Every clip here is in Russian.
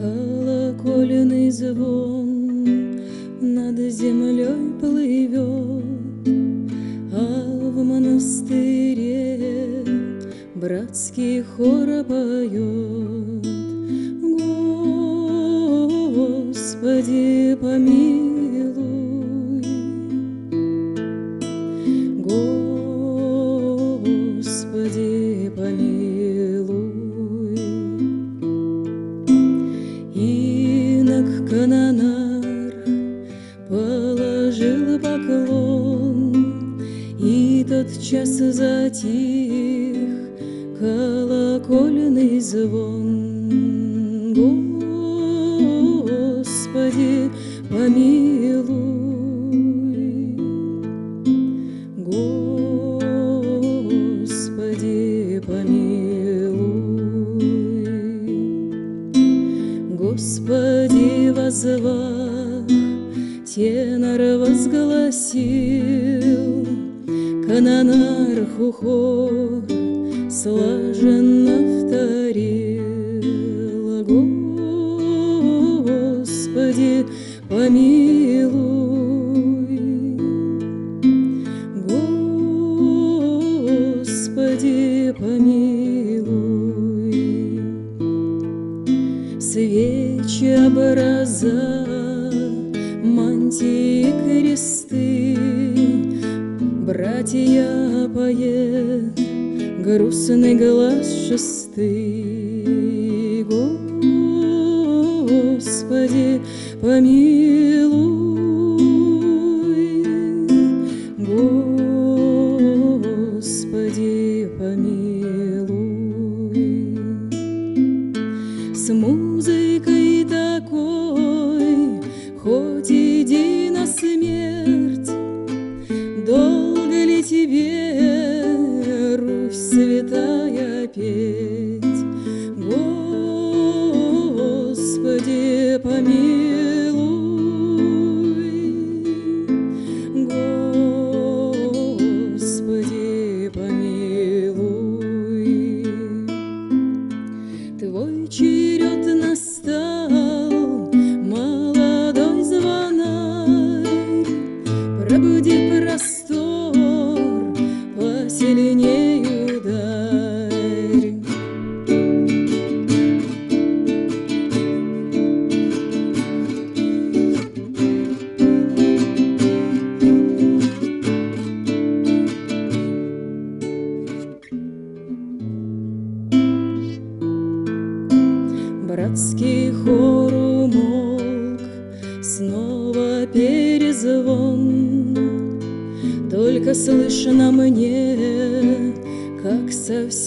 колокольный звон над землей плывет, а в монастыре братский хор поет. Господи, помилуй, Господи, помилуй. Инок канонар положил поклон, и тотчас затих колокольный звон. Господи, помилуй, Господи, помилуй. Господи, воззвал, тенор возгласил, канонар хухо слаженно вторил. Господи, помилуй, Господи, помилуй. Свечи, образа, мантии, кресты, братья поет грустный глаз шестый. Господи, помилуй, Господи, помилуй. С музыкой такой хоть иди на смерть, долго ли тебе, Русь святая, петь? Господи, помилуй, Господи, помилуй. Твой черед настал, молодой звонарь, пробуди простор, посильней ударь. Братский хор умолк, снова перезвон. Только слышно мне, как со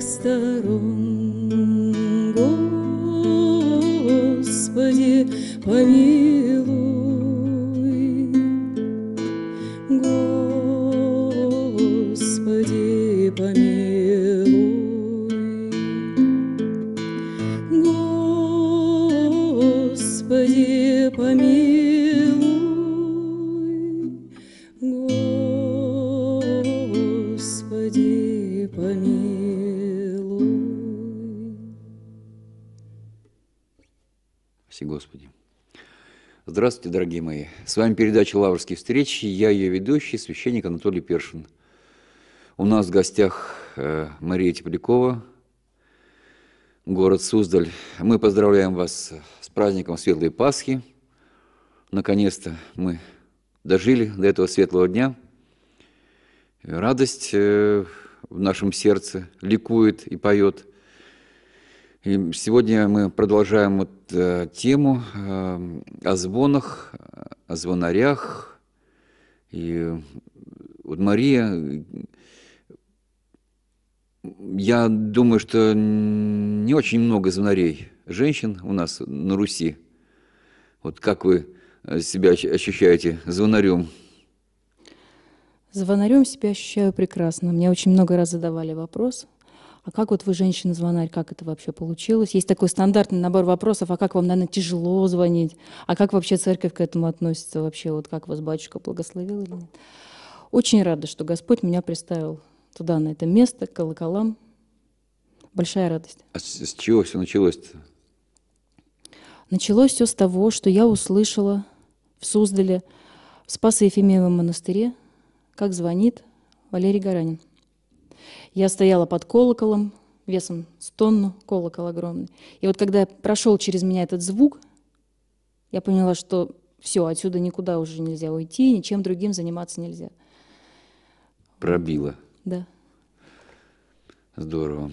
сторон. Господи, помилуй, Господи, помилуй. Господи, помилуй, Господи, помилуй. Спаси Господи. Здравствуйте, дорогие мои. С вами передача «Лаврские встречи». Я ее ведущий, священник Анатолий Першин. У нас в гостях Мария Теплякова, город Суздаль. Мы поздравляем вас с праздником Светлой Пасхи. Наконец-то мы дожили до этого светлого дня. Радость в нашем сердце ликует и поет. И сегодня мы продолжаем вот тему о звонах, о звонарях. И вот Мария... Я думаю, что не очень много звонарей женщин у нас на Руси. Вот как вы себя ощущаете звонарем? Звонарем себя ощущаю прекрасно. Мне очень много раз задавали вопрос: а как вот вы, женщина-звонарь, как это вообще получилось? Есть такой стандартный набор вопросов: а как вам, наверное, тяжело звонить? А как вообще церковь к этому относится? Вообще, вот как вас батюшка благословил или нет? Очень рада, что Господь меня приставил туда, на это место, к колоколам. Большая радость. А с чего все началось-то? Началось все с того, что я услышала в Суздале, в Спасо-Евфимиевом монастыре, как звонит Валерий Гаранин. Я стояла под колоколом, весом с тонну, колокол огромный. И вот когда прошел через меня этот звук, я поняла, что все, отсюда никуда уже нельзя уйти, ничем другим заниматься нельзя. Пробило. Да. Здорово.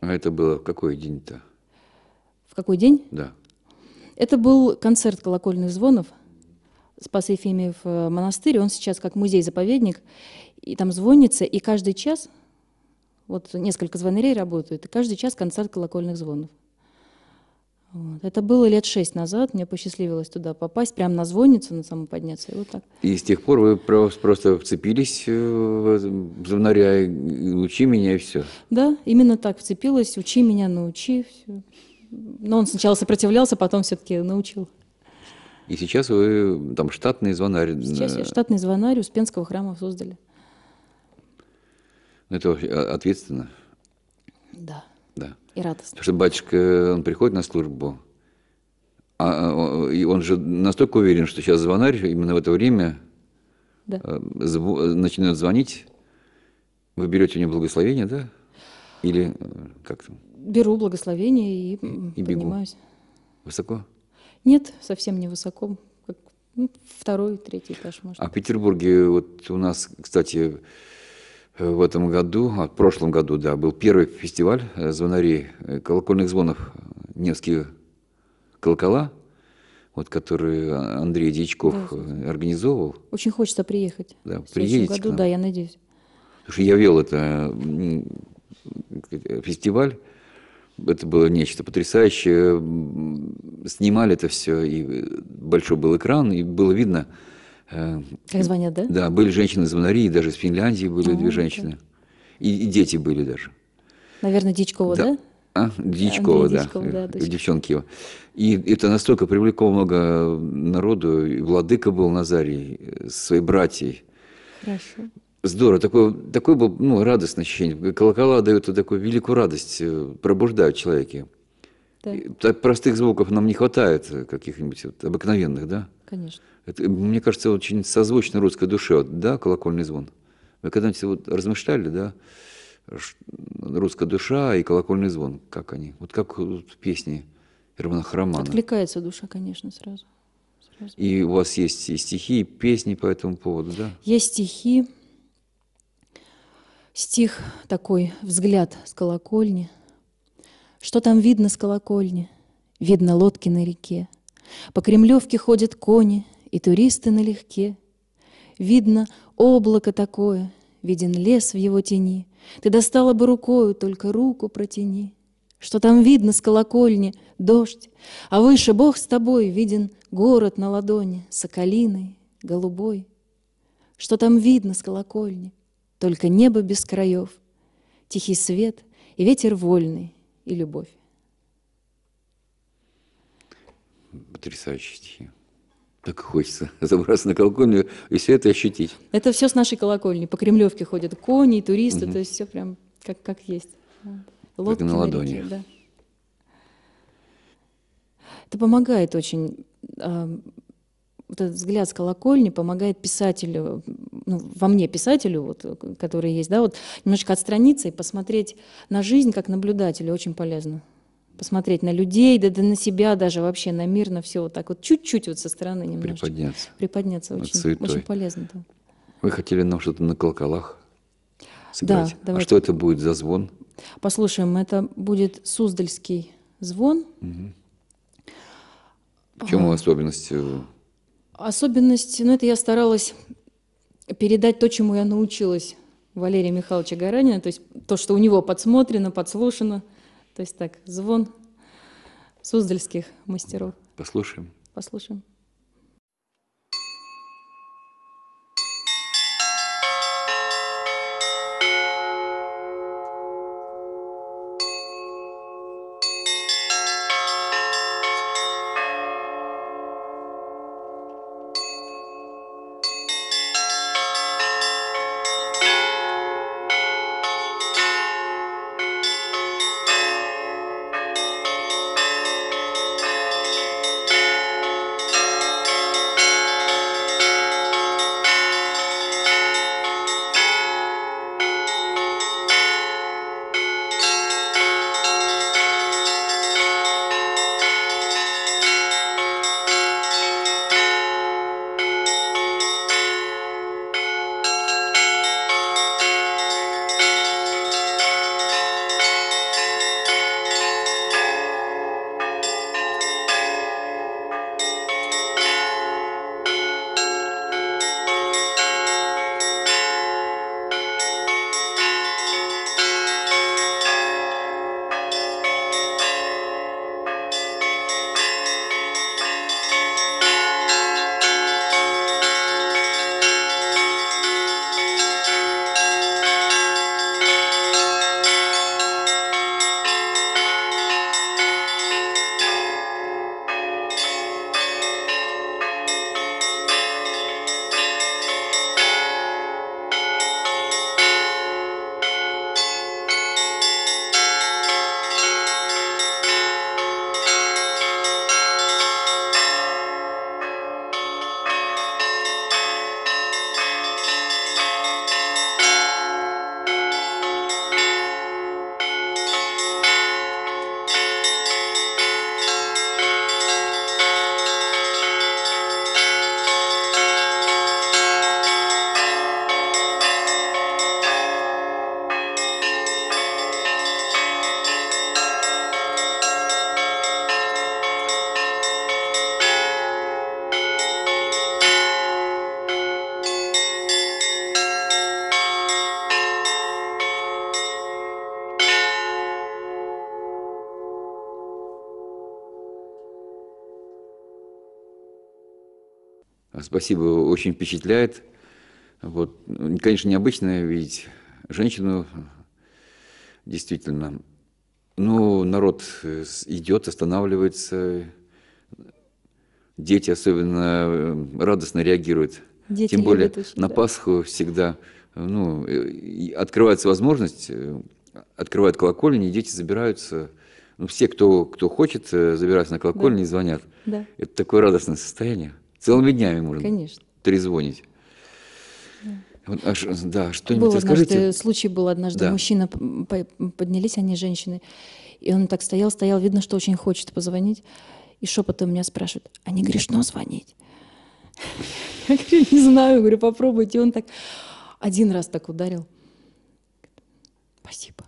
А это было в какой день-то? В какой день? Да. Это был концерт колокольных звонов. Спасо-Евфимиев монастырь, он сейчас как музей-заповедник, и там звонится, и каждый час, вот несколько звонарей работают, и каждый час концерт колокольных звонов. Вот. Это было лет 6 назад, мне посчастливилось туда попасть, прямо на звонницу, на саму подняться, и вот так. И с тех пор вы просто вцепились в звонаря, учи меня, и все. Да, именно так вцепилась, учи меня, научи, все. Но он сначала сопротивлялся, потом все-таки научил. И сейчас вы там штатный звонарь. Сейчас я штатный звонарь Успенского храма в Суздале. Это ответственно? Да. Да. И радостно. Потому что батюшка, он приходит на службу, и он же настолько уверен, что сейчас звонарь именно в это время, да, начинает звонить. Вы берете у него благословение, да? Или как там? Беру благословение и поднимаюсь. Бегу. Высоко? Нет, совсем не высоко. Как, ну, второй, третий этаж, может. А в Петербурге вот у нас, кстати, в этом году, в прошлом году, да, был первый фестиваль звонарей, колокольных звонов, Невские колокола, вот, который Андрей Дьячков, да, организовывал. Очень хочется приехать. Да, в следующем году, да, я надеюсь. Потому что я вел это фестиваль. Это было нечто потрясающее. Снимали это все, и большой был экран, и было видно... Как звонят, да? Да, были женщины-звонари, даже из Финляндии были две женщины. И дети были даже. Наверное, Дьячкова, да? А? Дьячкова, да. Дьячкова, да, девчонки его. И это настолько привлекло много народу. И владыка был Назарий со своей братьей. Хорошо. Здорово, такое было, ну, радостное ощущение. Колокола дают такую великую радость, пробуждают человека. Да. Так простых звуков нам не хватает, каких-нибудь вот, обыкновенных, да? Конечно. Это, мне кажется, очень созвучно русской душе, вот, да, колокольный звон. Вы когда-нибудь вот размышляли, да, русская душа и колокольный звон, как они? Вот как вот, песни Романа Романа. Откликается душа, конечно, сразу. И у вас есть и стихи, и песни по этому поводу, да? Есть стихи. Стих такой, взгляд с колокольни. Что там видно с колокольни? Видно лодки на реке. По Кремлевке ходят кони, и туристы налегке. Видно облако такое, виден лес в его тени. Ты достала бы рукою, только руку протяни. Что там видно с колокольни? Дождь. А выше Бог с тобой, виден город на ладони, соколиной, голубой. Что там видно с колокольни? Только небо без краев, тихий свет, и ветер вольный, и любовь. Потрясающие стихи. Так хочется забраться на колокольню и все это ощутить. Это все с нашей колокольни. По Кремлевке ходят кони, туристы, то есть все прям как есть. Лодки на ладони. Да. Это помогает очень... Вот этот взгляд с колокольни помогает писателю, ну, во мне писателю, вот, который есть, да, вот, немножечко отстраниться и посмотреть на жизнь как наблюдателю, очень полезно. Посмотреть на людей, да на себя даже вообще, на мир, на все вот так вот, чуть-чуть вот со стороны немножко. Приподняться. Приподняться, очень полезно. Да. Вы хотели нам что-то на колоколах сыграть? Да, давайте. А что это будет за звон? Послушаем, это будет Суздальский звон. Угу. В чем особенность? Особенность, ну, это я старалась передать то, чему я научилась у Валерия Михайловича Гаранина, то есть то, что у него подсмотрено, подслушано, то есть так, звон суздальских мастеров. Послушаем. Послушаем. Спасибо, очень впечатляет. Вот. Конечно, необычно видеть женщину, действительно. Ну, народ идет, останавливается. Дети особенно радостно реагируют. Дети тем более очень, на Пасху всегда ну, открывается возможность, открывают колокольни, дети забираются. Ну, все, кто хочет, забираются на колокольни, да, и звонят. Да. Это такое радостное состояние. Целыми днями можно, конечно, трезвонить. Да, да, что-нибудь расскажите. Однажды, случай был однажды, да. Мужчина, поднялись они, женщины, и он так стоял, видно, что очень хочет позвонить, и шепотом меня спрашивает, а не грешно звонить? Я говорю, не знаю, говорю, попробуйте. И он так один раз так ударил. Спасибо.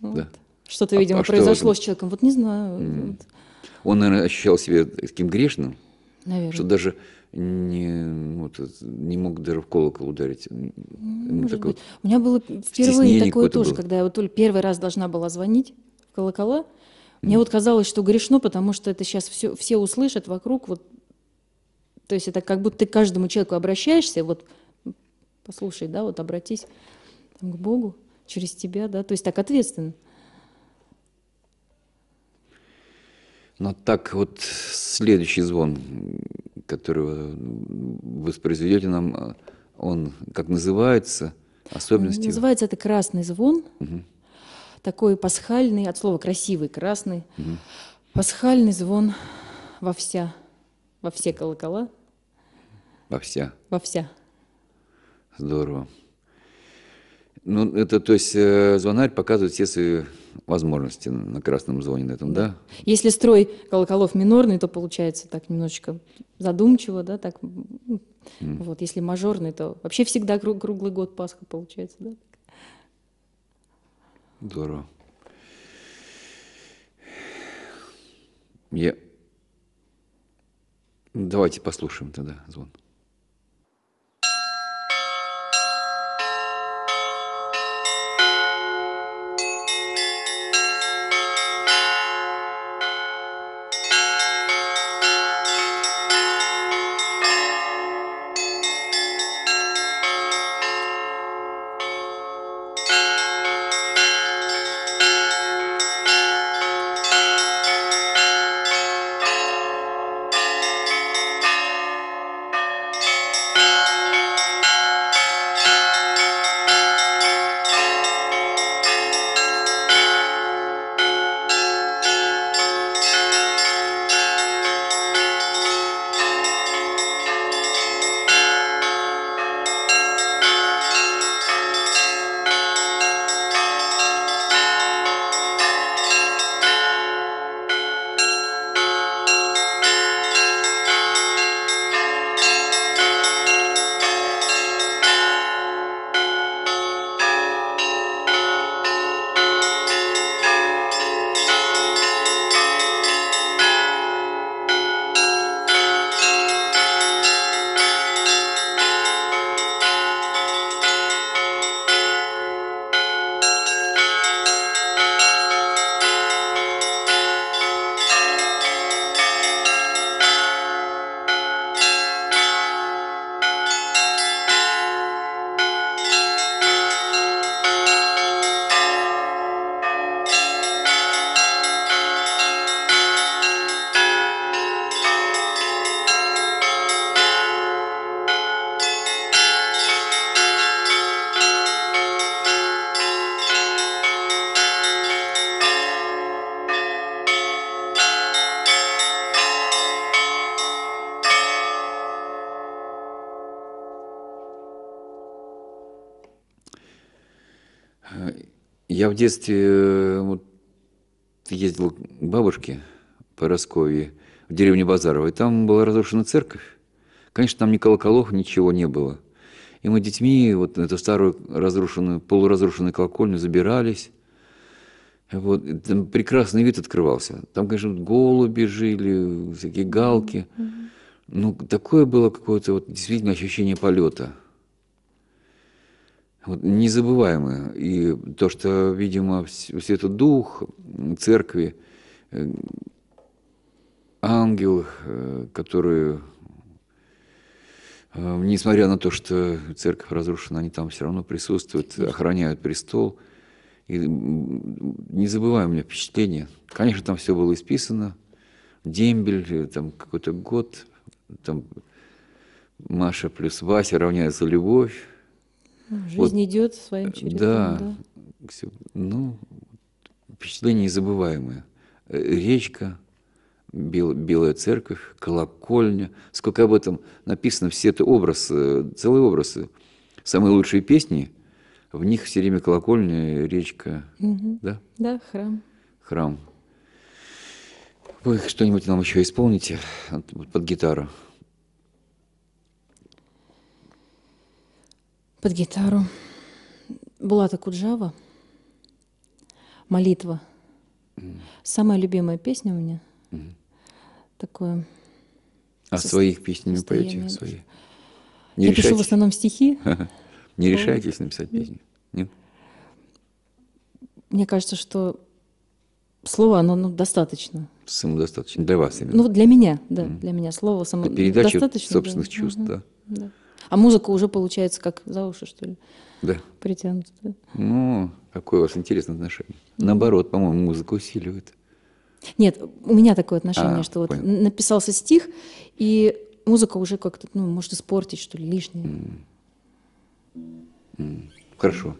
Вот. Да. Что-то, видимо, произошло с человеком. Вот не знаю. Вот. Он, наверное, ощущал себя таким грешным, наверное, что даже не мог даже в колокол ударить. Может быть. Вот у меня было впервые такое тоже, когда я вот только первый раз должна была звонить в колокола. Мне вот казалось, что грешно, потому что это сейчас все услышат вокруг. Вот, то есть это как будто ты к каждому человеку обращаешься, вот послушай, да, вот обратись там, к Богу через тебя, да, то есть так ответственно. Ну, так вот следующий звон, который вы воспроизведете нам, он как называется, особенности? Называется это «Красный звон», такой пасхальный, от слова «красивый», «красный», пасхальный звон во все колокола. Во вся. Здорово. Ну, это, то есть, звонарь показывает все свои возможности на красном звоне, на этом, да? Если строй колоколов минорный, то получается так немножечко задумчиво, да, так. Вот, если мажорный, то вообще всегда круглый год Пасха получается, да? Здорово. Давайте послушаем тогда звон. Я в детстве ездил к бабушке по Росковье, в деревню Базарова, и там была разрушена церковь. Конечно, там ни колоколов, ничего не было. И мы детьми эту старую разрушенную, полуразрушенную колокольню забирались. Там прекрасный вид открывался. Там, конечно, голуби жили, всякие галки. Ну, такое было какое-то действительно ощущение полета. Незабываемое. И то, что, видимо, Святодух, церкви, ангел, который Несмотря на то, что церковь разрушена, они там все равно присутствуют, охраняют престол. И незабываемое впечатление. Конечно, там все было исписано. Дембель, там какой-то год, там Маша плюс Вася равняется любовь. Жизнь вот, идет своим чередом. Да, да. Ну, впечатление незабываемое. Речка, Белая церковь, колокольня. Сколько об этом написано, все это образы, целые образы. Самые лучшие песни, в них все время колокольня, речка. Угу. Да? Да, храм. Храм. Вы что-нибудь нам еще исполните под гитару? Под гитару Булата Куджава «Молитва». Самая любимая песня у меня. Такое. А своих песен не поете? Свои. Я пишу в основном стихи. Не решаетесь написать песни? Нет? Мне кажется, что слово, оно достаточно. Самодостаточно. Для вас именно. Ну, для меня, да. Для меня слово самодостаточно. Передача собственных чувств, да. А музыка уже получается как за уши, что ли? Да. Притянута. Ну, какое у вас интересное отношение. Наоборот, по-моему, музыка усиливает. Нет, у меня такое отношение, что вот написался стих, и музыка уже как-то, ну, может испортить, что ли, лишнее. Хорошо.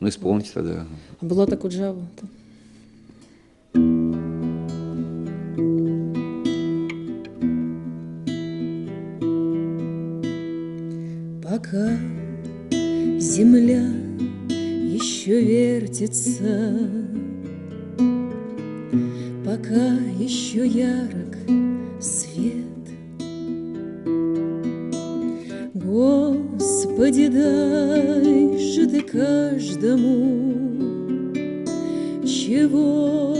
Ну, исполните тогда. Булата Куджава. Пока земля еще вертится, пока еще ярок свет, Господи, дай же ты каждому, чего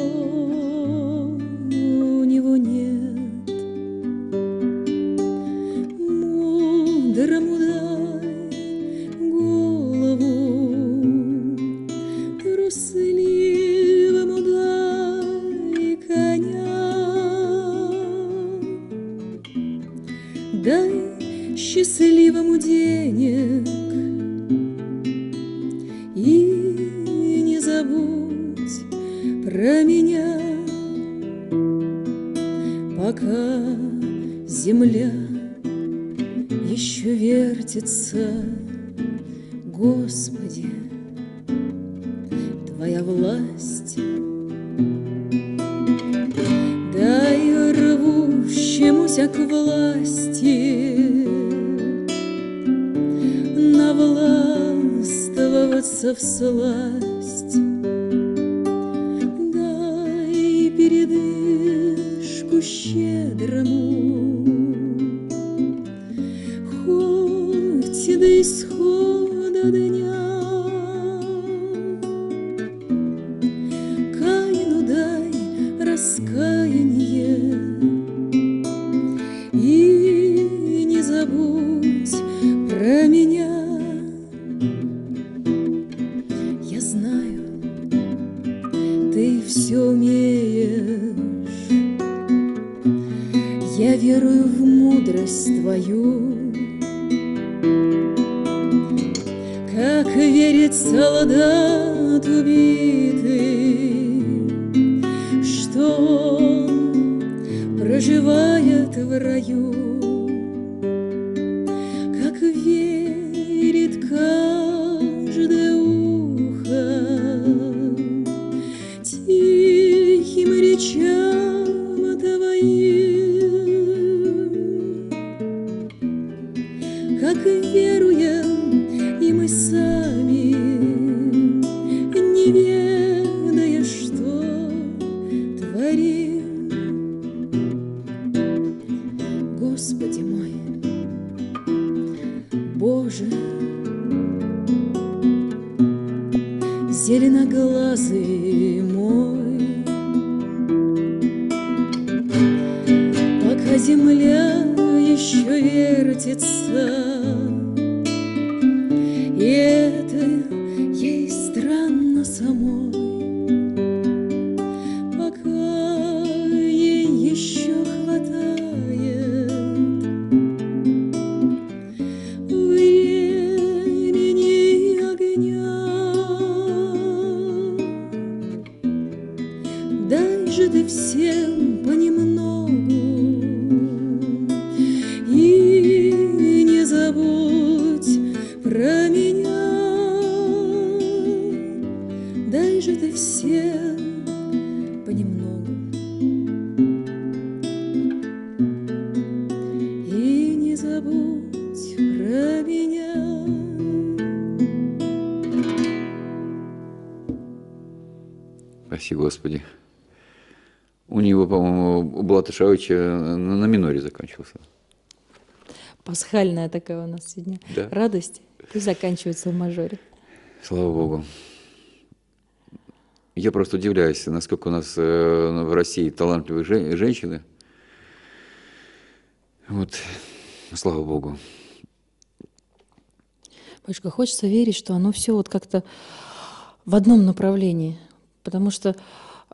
у него нет. Мудрому дай голову, трусливому дай коня, дай счастливому денег, и не забудь про меня. Пока земля еще вертится, Господи, Твоя власть. Дай рвущемуся к власти властвоваться всласть, дай передышку щедрому, хоть и до исхода дня. Каину дай раскаяние, и не забудь про меня. Все умеешь, я верую в мудрость твою, как верит солдат убитый, что он проживает в раю, как верит каждое ухо тихим речам твоим, как веруем и мы сами, не ведая, что творим. Господи мой, Боже, зеленоглазый мой. Земля еще вертится, и это ей странно самой. Пока ей еще хватает Спаси Господи. У него, по-моему, у Булата Шавича на миноре заканчивался. Пасхальная такая у нас сегодня. Да. Радость. И заканчивается в мажоре. Слава Богу. Я просто удивляюсь, насколько у нас в России талантливые женщины. Вот, слава Богу. Батюшка, хочется верить, что оно все вот как-то в одном направлении. Потому что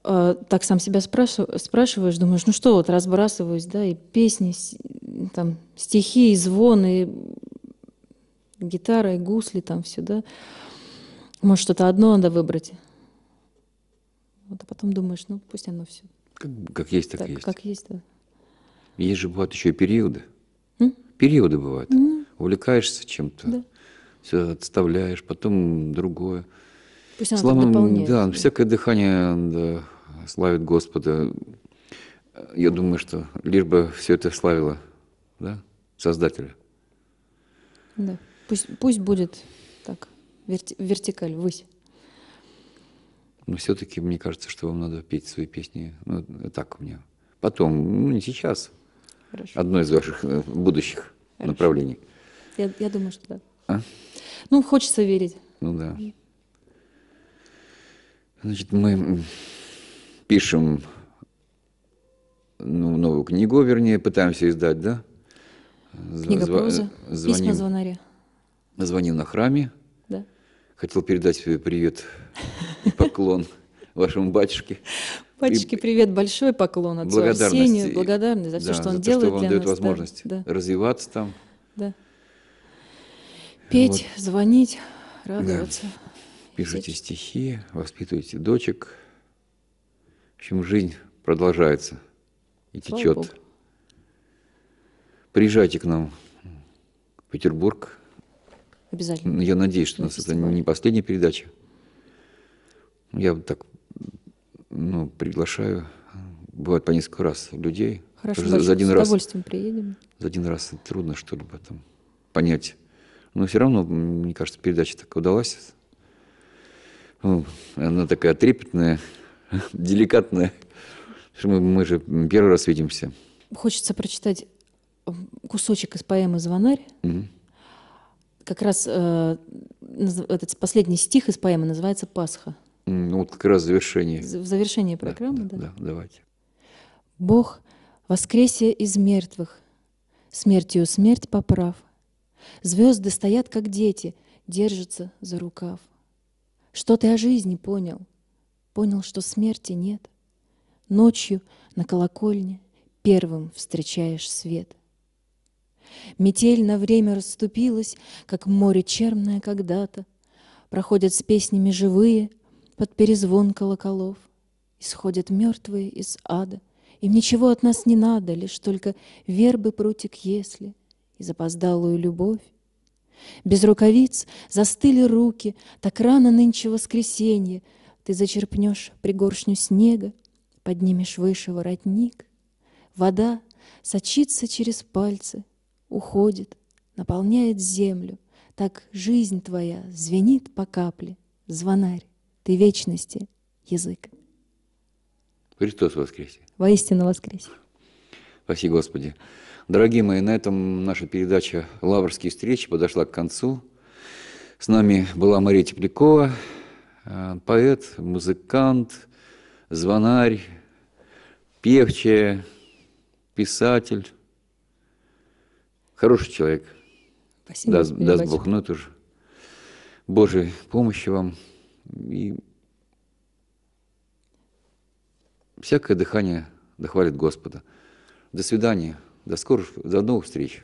так сам себя спрашиваешь, думаешь, ну что, вот разбрасываюсь, да, и песни, там, стихи, и звон, и гитара, и гусли, там все, да. Может, что-то одно надо выбрать. Вот, а потом думаешь, ну пусть оно все. Как есть, так есть. Как есть, да. Есть же бывают еще и периоды. Периоды бывают. Увлекаешься чем-то, да. Все отставляешь, потом другое. Пусть оно так дополняет. Да, всякое дыхание, да, славит Господа. Я думаю, что лишь бы все это славило, да, Создателя. Да. Пусть будет так, вертикаль, ввысь. Но все-таки мне кажется, что вам надо петь свои песни. Ну, так у меня. Потом, не сейчас. Хорошо. Одно из ваших будущих направлений. Я думаю, что да. А? Ну, хочется верить. Ну да. Значит, мы пишем новую книгу, вернее, пытаемся издать, да? Книга прозы, письма звонаря. Звоним на храме. Да. Хотел передать себе привет и поклон вашему батюшке. Батюшке привет, большой поклон отцу Арсению. Благодарность за все, что он делает для нас. Дает возможность развиваться там. Да. Петь, звонить, радоваться. Пишите стихи, воспитывайте дочек. В общем, жизнь продолжается и течет. Приезжайте к нам в Петербург. Обязательно. Я надеюсь, что у нас это не последняя передача. Я вот так, ну, приглашаю. Бывает по несколько раз людей. Хорошо, за один раз, с удовольствием приедем. За один раз трудно что-либо там понять. Но все равно, мне кажется, передача так удалась. Она такая трепетная, деликатная. Мы же первый раз видимся. Хочется прочитать кусочек из поэмы «Звонарь». Как раз этот последний стих из поэмы называется «Пасха». Ну, вот как раз завершение. В завершении программы, да? Да, давайте. «Бог, воскресе из мертвых, смертью смерть поправ. Звезды стоят, как дети, держатся за рукав. Что ты о жизни понял? Понял, что смерти нет. Ночью на колокольне первым встречаешь свет. Метель на время расступилась, как море черное когда-то. Проходят с песнями живые под перезвон колоколов. Исходят мертвые из ада. Им ничего от нас не надо, лишь только вербы прутик если и запоздалую любовь. Без рукавиц застыли руки, так рано нынче воскресенье. Ты зачерпнешь пригоршню снега, поднимешь выше воротник. Вода сочится через пальцы, уходит, наполняет землю. Так жизнь твоя звенит по капле. Звонарь, ты вечности язык». Христос воскресе! Воистину воскресе! Спаси Господи! Дорогие мои, на этом наша передача «Лаврские встречи» подошла к концу. С нами была Мария Теплякова, поэт, музыкант, звонарь, певчая, писатель. Хороший человек. Спасибо. Даст Бог, ну это же. Божьей помощи вам. И всякое дыхание дохвалит Господа. До свидания. До новых встреч.